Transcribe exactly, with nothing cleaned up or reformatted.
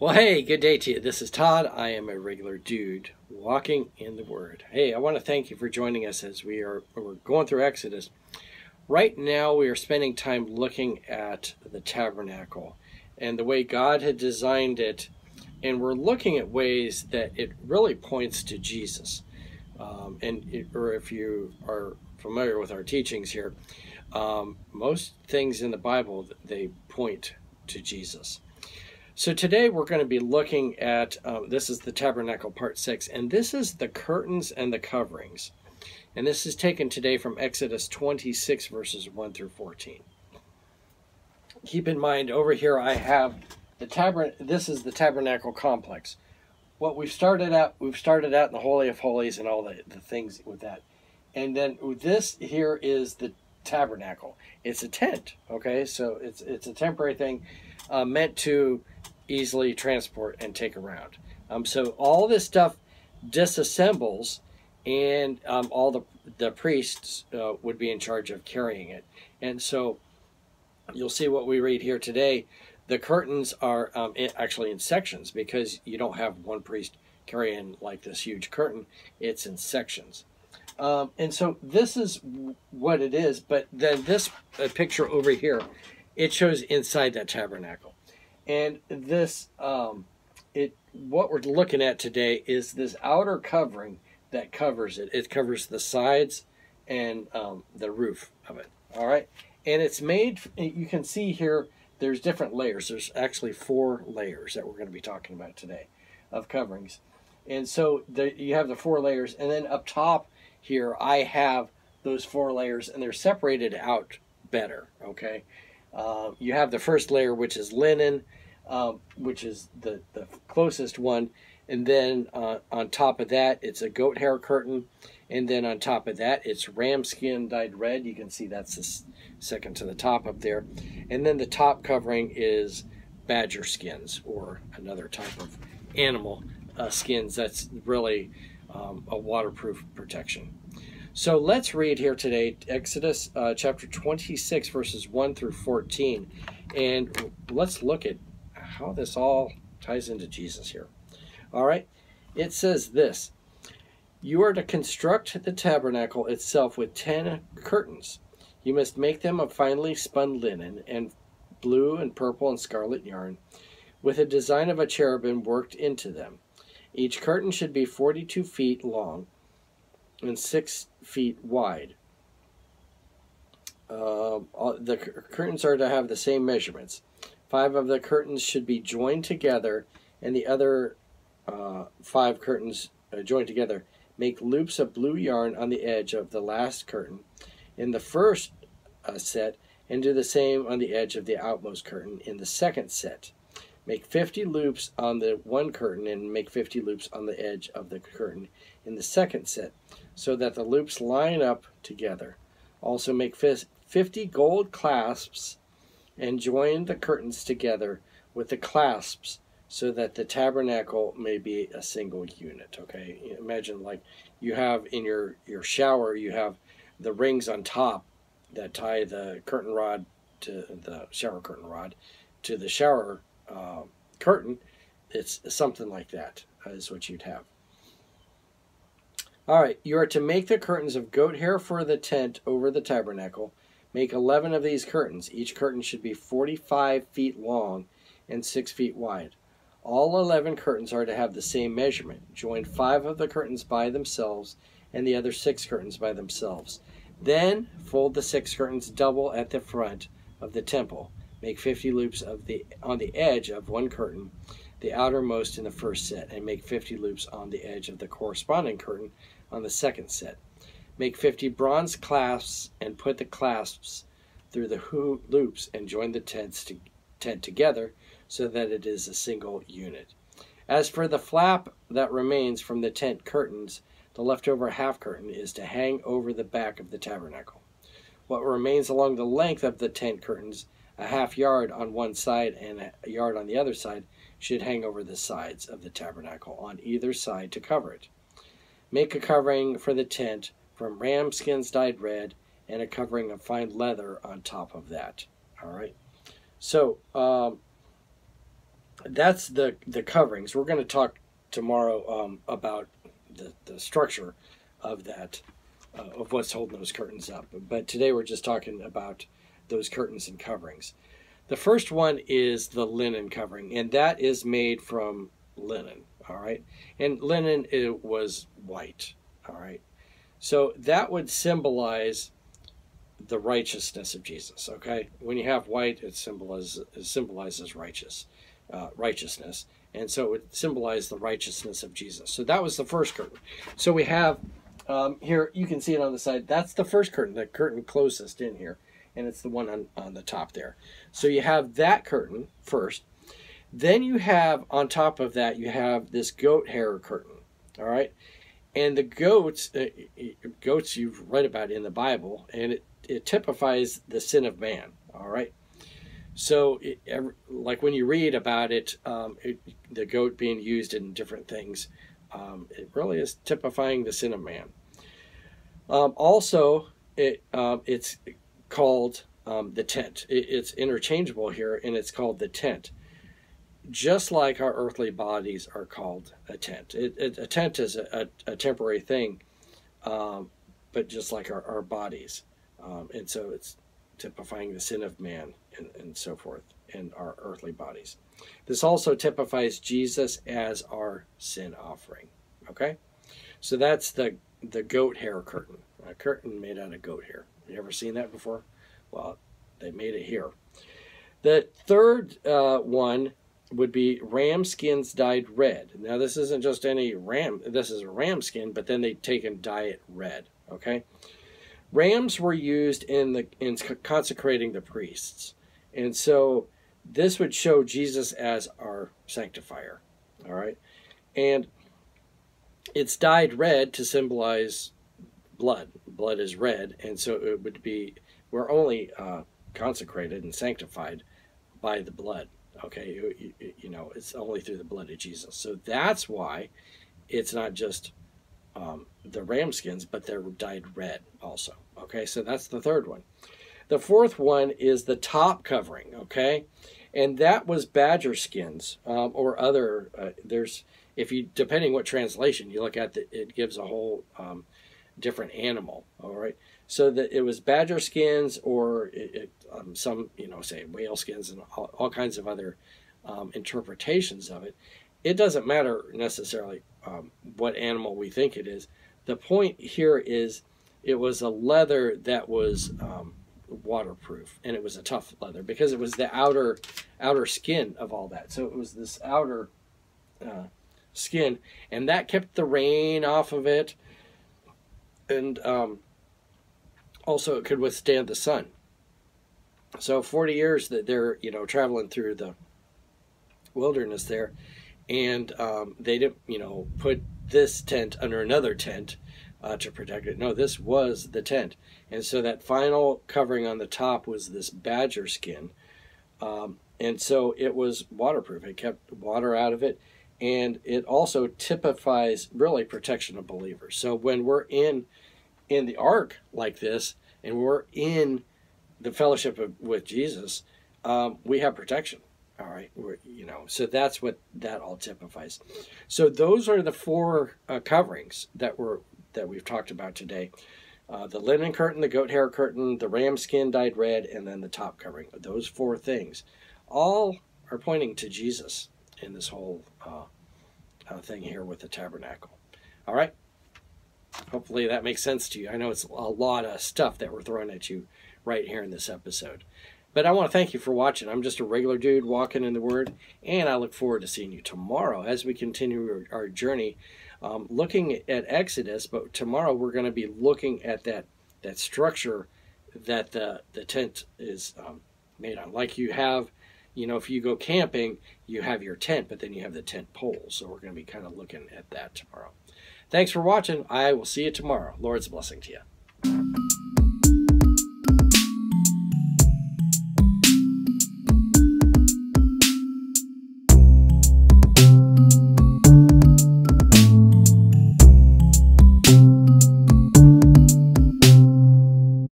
Well, hey, good day to you. This is Todd. I am a regular dude walking in the Word. Hey, I want to thank you for joining us as we are we're going through Exodus. Right now, we are spending time looking at the tabernacle and the way God had designed it, and we're looking at ways that it really points to Jesus. Um, and it, or if you are familiar with our teachings here, um, most things in the Bible, they point to Jesus. So today we're going to be looking at, uh, this is the Tabernacle Part six, and this is the curtains and the coverings. And this is taken today from Exodus twenty-six, verses one through fourteen. Keep in mind, over here I have the tabernacle, this is the Tabernacle Complex. What we've started out, we've started out in the Holy of Holies and all the, the things with that. And then this here is the tabernacle. It's a tent, okay? So it's, it's a temporary thing uh, meant to easily transport and take around. Um, so all this stuff disassembles, and um, all the, the priests uh, would be in charge of carrying it. And so you'll see what we read here today. The curtains are um, in, actually in sections, because you don't have one priest carrying like this huge curtain. It's in sections. Um, and so this is what it is. But then this uh, picture over here, it shows inside that tabernacle. And this, um, it what we're looking at today is this outer covering that covers it. It covers the sides and um, the roof of it. All right, and it's made. You can see here, there's different layers. There's actually four layers that we're going to be talking about today, of coverings. And so the, you have the four layers, and then up top here, I have those four layers, and they're separated out better. Okay, uh, you have the first layer, which is linen. Um, which is the, the closest one, and then uh, on top of that it's a goat hair curtain, and then on top of that it's ram skin dyed red. You can see that's the second to the top up there, and then the top covering is badger skins, or another type of animal uh, skins that's really um, a waterproof protection. So let's read here today, Exodus uh, chapter twenty-six, verses one through fourteen, and let's look at how this all ties into Jesus here. All right, it says this: you are to construct the tabernacle itself with ten curtains. You must make them of finely spun linen and blue and purple and scarlet yarn, with a design of a cherubim worked into them. Each curtain should be forty-two feet long and six feet wide. Uh, the curtains are to have the same measurements. Five of the curtains should be joined together, and the other uh, five curtains uh, joined together. Make loops of blue yarn on the edge of the last curtain in the first uh, set, and do the same on the edge of the outmost curtain in the second set. Make fifty loops on the one curtain, and make fifty loops on the edge of the curtain in the second set, so that the loops line up together. Also make fifty gold clasps, and join the curtains together with the clasps, so that the tabernacle may be a single unit. Okay, imagine like you have in your, your shower, you have the rings on top that tie the curtain rod to the shower curtain rod to the shower uh, curtain. It's something like that is what you'd have. All right, you are to make the curtains of goat hair for the tent over the tabernacle. Make eleven of these curtains. Each curtain should be forty-five feet long and six feet wide. All eleven curtains are to have the same measurement. Join five of the curtains by themselves and the other six curtains by themselves. Then fold the six curtains double at the front of the temple. Make fifty loops of the, on the edge of one curtain, the outermost in the first set, and make fifty loops on the edge of the corresponding curtain on the second set. Make fifty bronze clasps, and put the clasps through the loops, and join the tents to, tent together, so that it is a single unit. As for the flap that remains from the tent curtains, the leftover half curtain is to hang over the back of the tabernacle. What remains along the length of the tent curtains, a half yard on one side and a yard on the other side, should hang over the sides of the tabernacle on either side to cover it. Make a covering for the tent from ram skins dyed red, and a covering of fine leather on top of that. All right, so um, that's the the coverings. We're going to talk tomorrow um, about the, the structure of that, uh, of what's holding those curtains up. But today we're just talking about those curtains and coverings. The first one is the linen covering, and that is made from linen, all right? And linen, it was white, all right? So that would symbolize the righteousness of Jesus, okay? When you have white, it symbolizes, it symbolizes righteous, uh, righteousness. And so it would symbolize the righteousness of Jesus. So that was the first curtain. So we have, um, here, you can see it on the side. That's the first curtain, the curtain closest in here. And it's the one on, on the top there. So you have that curtain first. Then you have, on top of that, you have this goat hair curtain, all right? And the goats, uh, goats you've read about in the Bible, and it, it typifies the sin of man, all right? So, it, like when you read about it, um, it, the goat being used in different things, um, it really is typifying the sin of man. Um, also, it uh, it's called um, the tent. It, it's interchangeable here, and it's called the tent. Just like our earthly bodies are called a tent. It, it, a tent is a, a, a temporary thing, um, but just like our, our bodies. Um, and so it's typifying the sin of man and, and so forth in our earthly bodies. This also typifies Jesus as our sin offering, okay? So that's the, the goat hair curtain, a curtain made out of goat hair. You ever seen that before? Well, they made it here. The third uh, one would be ram skins dyed red. Now, this isn't just any ram. This is a ram skin, but then they take and dye it red, okay? Rams were used in the in consecrating the priests. And so this would show Jesus as our sanctifier, all right? And it's dyed red to symbolize blood. Blood is red, and so it would be, we're only uh, consecrated and sanctified by the blood, okay? You, you, you know, it's only through the blood of Jesus. So that's why it's not just um, the ram skins, but they're dyed red also, okay? So that's the third one. The fourth one is the top covering, okay? And that was badger skins um, or other, uh, there's, if you, depending what translation you look at, the, it gives a whole um, different animal, all right? So that it was badger skins or it, it, um, some, you know, say whale skins and all, all kinds of other um, interpretations of it. It doesn't matter necessarily um, what animal we think it is. The point here is it was a leather that was, um, waterproof, and it was a tough leather because it was the outer outer skin of all that. So it was this outer uh, skin, and that kept the rain off of it, and um, also it could withstand the sun. So forty years that they're, you know, traveling through the wilderness there, and um, they didn't, you know, put this tent under another tent Uh, to protect it. No, this was the tent. And so that final covering on the top was this badger skin. Um, and so it was waterproof. It kept water out of it. And it also typifies really protection of believers. So when we're in in the ark like this, and we're in the fellowship of, with Jesus, um, we have protection. All right, we're, you know, so that's what that all typifies. So those are the four uh, coverings that were that we've talked about today. Uh, the linen curtain, the goat hair curtain, the ram skin dyed red, and then the top covering. Those four things all are pointing to Jesus in this whole uh, uh, thing here with the tabernacle. All right? Hopefully that makes sense to you. I know it's a lot of stuff that we're throwing at you right here in this episode. But I want to thank you for watching. I'm just a regular dude walking in the Word, and I look forward to seeing you tomorrow as we continue our, our journey Um, looking at Exodus, but tomorrow we're going to be looking at that that structure that the the tent is um, made on. Like you have, you know, if you go camping, you have your tent, but then you have the tent pole. So we're going to be kind of looking at that tomorrow. Thanks for watching. I will see you tomorrow. Lord's blessing to you.